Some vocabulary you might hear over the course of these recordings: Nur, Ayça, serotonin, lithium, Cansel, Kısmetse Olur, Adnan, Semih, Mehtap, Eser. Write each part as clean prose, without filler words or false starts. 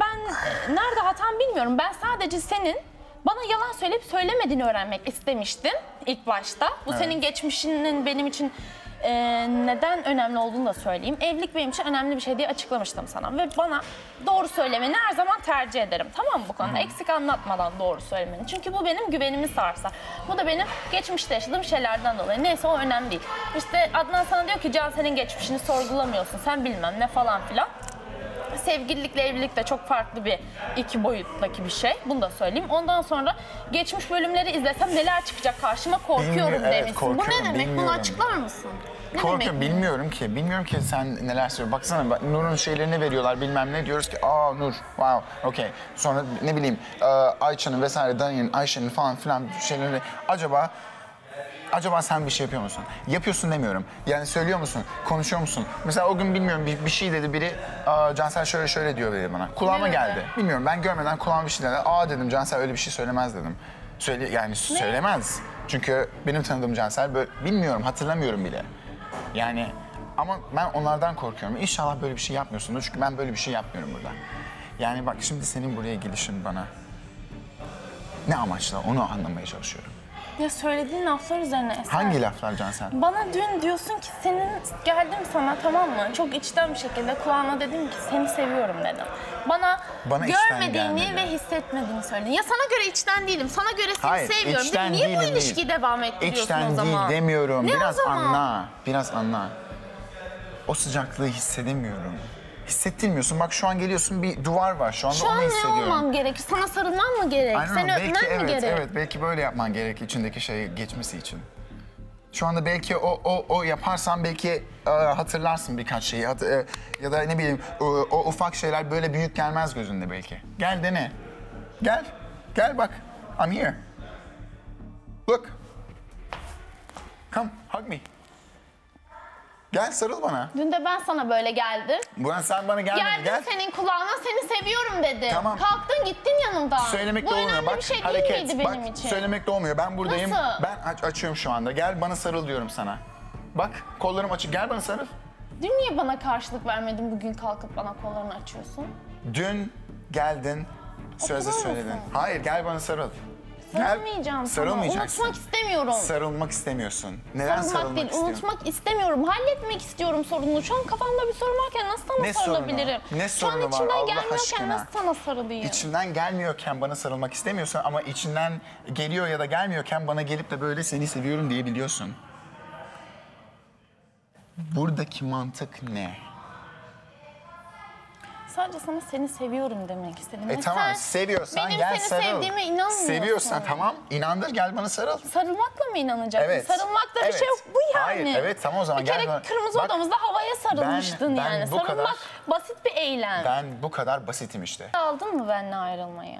Ben nerede hatam bilmiyorum. Ben sadece senin bana yalan söyleyip söylemediğini öğrenmek istemiştim ilk başta. Bu evet. Senin geçmişinin benim için neden önemli olduğunu da söyleyeyim. Evlilik benim için önemli bir şey diye açıklamıştım sana. Ve bana doğru söylemeni her zaman tercih ederim. Tamam mı bu konuda? Eksik anlatmadan doğru söylemeni. Çünkü bu benim güvenimi sarsar. Bu da benim geçmişte yaşadığım şeylerden dolayı. Neyse o önemli değil. İşte Adnan sana diyor ki Can senin geçmişini sorgulamıyorsun. Sen bilmem ne falan filan. Sevgililikle evlilik de çok farklı bir iki boyuttaki bir şey. Bunu da söyleyeyim. Ondan sonra geçmiş bölümleri izlesem neler çıkacak karşıma korkuyorum demişsin. Evet, bu ne demek? Bilmiyorum. Bunu açıklar mısın? Ne korkuyorum demek? Bilmiyorum ki. Bilmiyorum ki sen neler söylüyorsun. Baksana bak, Nur'un şeylerini veriyorlar bilmem ne diyoruz ki aa Nur wow okey. Sonra ne bileyim Ayça'nın vesaire Dani'nin Ayşe'nin falan filan şeyleri acaba sen bir şey yapıyor musun? Yapıyorsun demiyorum. Yani söylüyor musun? Konuşuyor musun? Mesela o gün bilmiyorum bir şey dedi biri. Cansel şöyle şöyle diyor dedi bana. Kulağıma geldi. Bilmiyorum ben görmeden kulağıma bir şey dedi. Aa dedim Cansel öyle bir şey söylemez dedim. Söylemez. Çünkü benim tanıdığım Cansel böyle bilmiyorum hatırlamıyorum bile. Yani ama ben onlardan korkuyorum. İnşallah böyle bir şey yapmıyorsun. Çünkü ben böyle bir şey yapmıyorum burada. Yani bak şimdi senin buraya gelişin bana. Ne amaçla onu anlamaya çalışıyorum. Ya söylediğin laflar üzerine Eser. Hangi laflar Cansel? Bana dün diyorsun ki senin geldim sana tamam mı? Çok içten bir şekilde kulağına dedim ki seni seviyorum dedim. Bana görmediğini ve hissetmediğini söyledin. Ya sana göre içten değilim. Sana göre seni hayır, seviyorum. Dedim. Niye bu ilişkiyi devam ettiriyorsun o zaman? İçten değil demiyorum. Ne biraz anla. Biraz anla. O sıcaklığı hissedemiyorum. Hissettirmiyorsun. Bak şu an geliyorsun bir duvar var. Şu an onu hissediyorum. Ne olmam gerekir? Sana sarılman mı gerek? Seni öpmem mi gerek? Evet, belki böyle yapman gerek içindeki şeyi geçmesi için. Şu anda belki o yaparsan belki hatırlarsın birkaç şeyi. Ya da ne bileyim o ufak şeyler böyle büyük gelmez gözünde belki. Gel dene. Gel. Gel bak. I'm here. Look. Come, hug me. Gel sarıl bana. Dün de ben sana böyle geldim. Sen bana gelmedin. Geldim senin kulağına seni seviyorum dedim. Tamam. Kalktın gittin yanımdan. Söylemek de olmuyor. Bak şey hareket. Bak için? Söylemek de olmuyor. Ben buradayım. Nasıl? Ben açıyorum şu anda. Gel bana sarıl diyorum sana. Bak kollarım açık. Gel bana sarıl. Dün niye bana karşılık vermedin bugün kalkıp bana kollarını açıyorsun? Dün geldin sözde söyledin. Hayır gel bana sarıl. Sarılmayacağım sarılmayacaksın. Unutmak istemiyorum. Sarılmak istemiyorsun. Neden sarılmak değil, istiyorum? Unutmak istemiyorum. Halletmek istiyorum sorununu. Şu an kafamda bir sorun varken nasıl sana sarılabilirim? Ne sorunu var? Şu an içimden gelmiyorken aşkına. Nasıl sana sarılayım? İçimden gelmiyorken bana sarılmak istemiyorsun ama içinden geliyor ya da gelmiyorken bana gelip de böyle seni seviyorum diyebiliyorsun. Buradaki mantık ne? Sadece sana seni seviyorum demek istedim. Tamam seviyorsan gel sarıl. Benim seni sevdiğime inanmıyorsun. Seviyorsan tamam inandır gel bana sarıl. Sarılmakla mı inanacaksın? Evet. Sarılmakla bir şey yok bu yani. Hayır evet tamam o zaman gel. Bir kere gel kırmızı bak, odamızda havaya sarılmıştın yani. Sarılmak kadar, basit bir eylem. Ben bu kadar basitim işte. Aldın mı benimle ayrılmayı?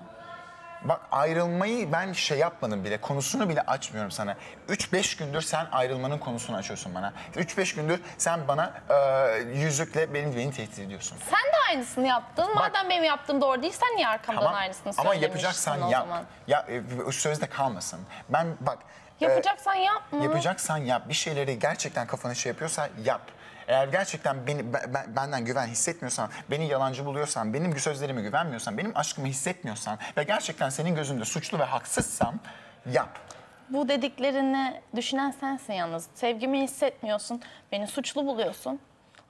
Bak ayrılmayı ben yapmadım bile, konusunu bile açmıyorum sana. 3-5 gündür sen ayrılmanın konusunu açıyorsun bana. 3-5 gündür sen bana yüzükle beni tehdit ediyorsun. Sen de aynısını yaptın. Bak, madem benim yaptığım doğru değil, sen niye arkamdan tamam, aynısını söylemişsin ama yapacaksan yap. Ya, sözde kalmasın. Ben bak... Yapacaksan yapma. Yapacaksan yap. Bir şeyleri gerçekten kafana yapıyorsa yap. Eğer gerçekten benden güven hissetmiyorsan, beni yalancı buluyorsan, benim sözlerime güvenmiyorsan, benim aşkımı hissetmiyorsan ve gerçekten senin gözünde suçlu ve haksızsam yap. Bu dediklerini düşünen sensin yalnız. Sevgimi hissetmiyorsun, beni suçlu buluyorsun.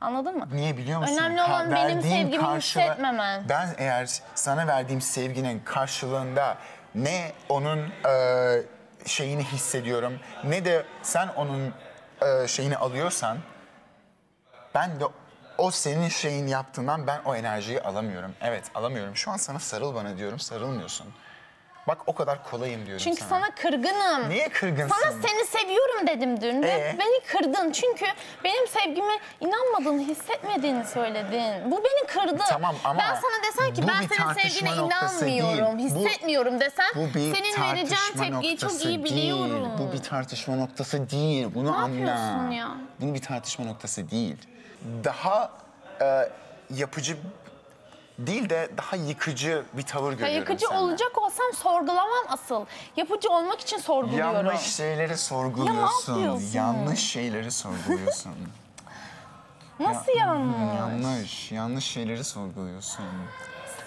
Anladın mı? Niye biliyor musun? Önemli olan benim sevgimi hissetmemen. Ben eğer sana verdiğim sevginin karşılığında ne onun şeyini hissediyorum ne de sen onun şeyini alıyorsan... Ben de o senin yaptığından ben o enerjiyi alamıyorum. Evet alamıyorum. Şu an sana sarıl bana diyorum sarılmıyorsun. Bak o kadar kolayım diyorum çünkü sana. Çünkü sana kırgınım. Niye kırgınsın? Sana seni seviyorum dedim dün. Beni kırdın çünkü benim sevgime inanmadığını hissetmediğini söyledin. Bu beni kırdı. Tamam ama ben sana desem ki ben senin sevgine inanmıyorum, hissetmiyorum desem senin vereceğin tepkiyi çok iyi biliyorum. Bu bir tartışma noktası değil. Bunu anla. Ne yapıyorsun ya? Bunu bir tartışma noktası değil. Daha yapıcı değil de daha yıkıcı bir tavır görüyorum. Yıkıcı senden. Olacak olsam sorgulamam asıl. Yapıcı olmak için sorguluyorum. Yanlış şeyleri sorguluyorsun. Ya, yanlış şeyleri sorguluyorsun. Nasıl yanlış? Yanlış şeyleri sorguluyorsun.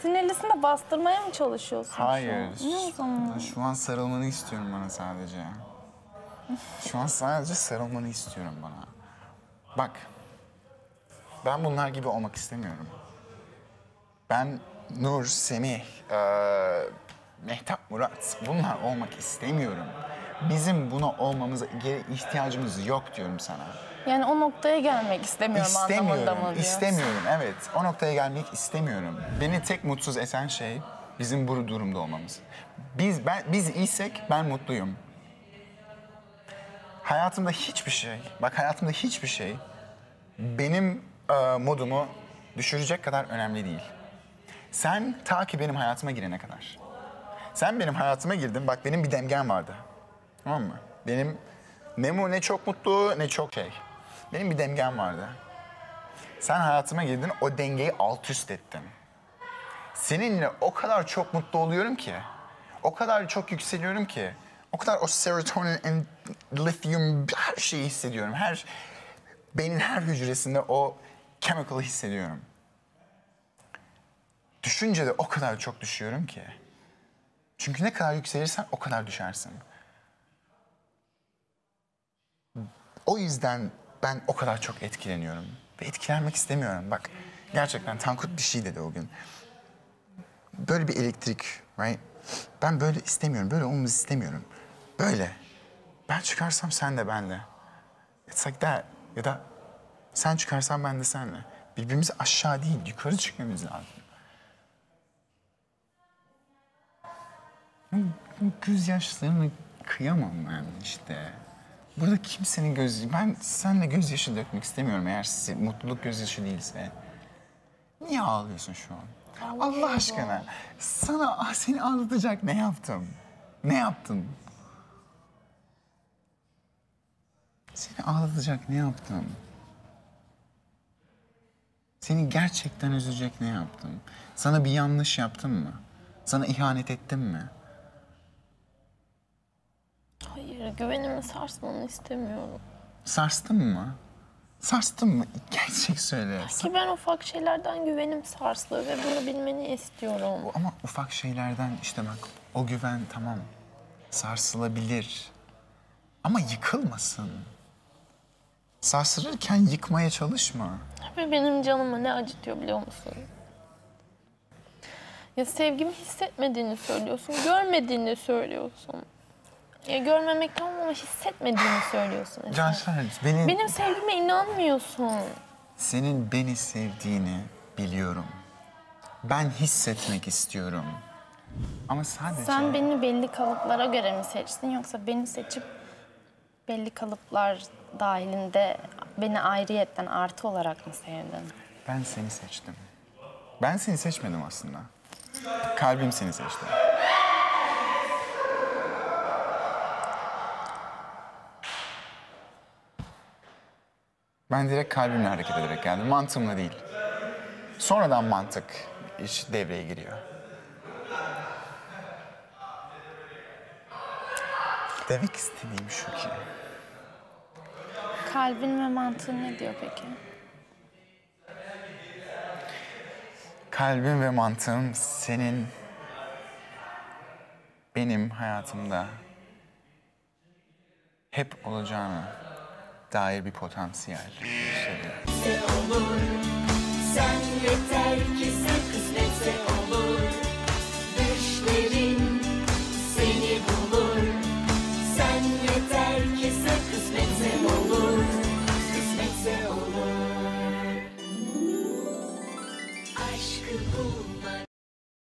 Sinirlisin de bastırmaya mı çalışıyorsun? Hayır. Şu an? Şu an sarılmanı istiyorum bana sadece. Şu an sadece sarılmanı istiyorum bana. Bak, ben bunlar gibi olmak istemiyorum. Ben Nur, Semih, Mehtap, Murat bunlar olmak istemiyorum. Bizim buna olmamıza ihtiyacımız yok diyorum sana. Yani o noktaya gelmek istemiyorum, anlamında mı diyorsun? İstemiyorum, evet. O noktaya gelmek istemiyorum. Beni tek mutsuz eden şey bizim bu durumda olmamız. Biz iyiysek ben mutluyum. Hayatımda hiçbir şey, bak hayatımda hiçbir şey benim modumu düşürecek kadar önemli değil. Sen ta ki benim hayatıma girene kadar. Sen benim hayatıma girdin, bak benim bir demgem vardı. Tamam mı? Benim ne çok mutlu ne çok şey. Benim bir dengem vardı. Sen hayatıma girdin, o dengeyi alt üst ettin. Seninle o kadar çok mutlu oluyorum ki, o kadar çok yükseliyorum ki, o kadar o serotonin, lithium her şeyi hissediyorum. Beynin her hücresinde o chemical'ı hissediyorum. Düşünce de o kadar çok düşüyorum ki. Çünkü ne kadar yükselirsen o kadar düşersin. O yüzden ben o kadar çok etkileniyorum ve etkilenmek istemiyorum. Bak gerçekten Tankut bir şey dedi o gün. Böyle bir elektrik, right? Ben böyle istemiyorum, böyle olmamızı istemiyorum. Böyle. Ben çıkarsam sen de benle. It's like that. Ya da sen çıkarsan ben de senle. Birbirimizi aşağı değil, yukarı çıkmamız lazım. Gözyaşlarını kıyamam ben işte. Burada kimsenin gözyaşı... Ben seninle gözyaşı dökmek istemiyorum eğer mutluluk gözyaşı değilse. Niye ağlıyorsun şu an? Allah aşkına. Sana, seni ağlatacak ne yaptım? Ne yaptım? Seni ağlatacak ne yaptım? Seni gerçekten üzecek ne yaptım? Sana bir yanlış yaptım mı? Sana ihanet ettim mi? Hayır, güvenimi sarsmanı istemiyorum. Sarstın mı? Sarstın mı? Gerçek söyle. Ki ben ufak şeylerden güvenim sarsılıyor ve bunu bilmeni istiyorum. Ama ufak şeylerden işte bak, o güven tamam sarsılabilir ama yıkılmasın. Sarsılırken yıkmaya çalışma. Ve benim canıma ne acıtıyor biliyor musun? Ya sevgimi hissetmediğini söylüyorsun, görmediğini söylüyorsun. Ya görmemekte olmama hissetmediğini söylüyorsun. Cansel, benim sevgime inanmıyorsun. Senin beni sevdiğini biliyorum. Ben hissetmek istiyorum. Ama sadece... Sen beni belli kalıplara göre mi seçtin yoksa beni seçip belli kalıplar dahilinde beni ayrıyetten artı olarak mı sevdin? Ben seni seçtim. Ben seni seçmedim aslında. Kalbim seni seçti. Ben direkt kalbimle hareket ederek geldim. Mantığımla değil. Sonradan mantık iş devreye giriyor. Demek istediğim şu ki... Kalbin ve mantığın ne diyor peki? Kalbim ve mantığım senin... benim hayatımda... hep olacağını... dair bir potansiyel. Olur, sen yeter ki sen kısmetse olur. Düşlerin seni bulur. Sen yeter ki sen kısmetse olur. Kısmetse olur. Aşkı bul.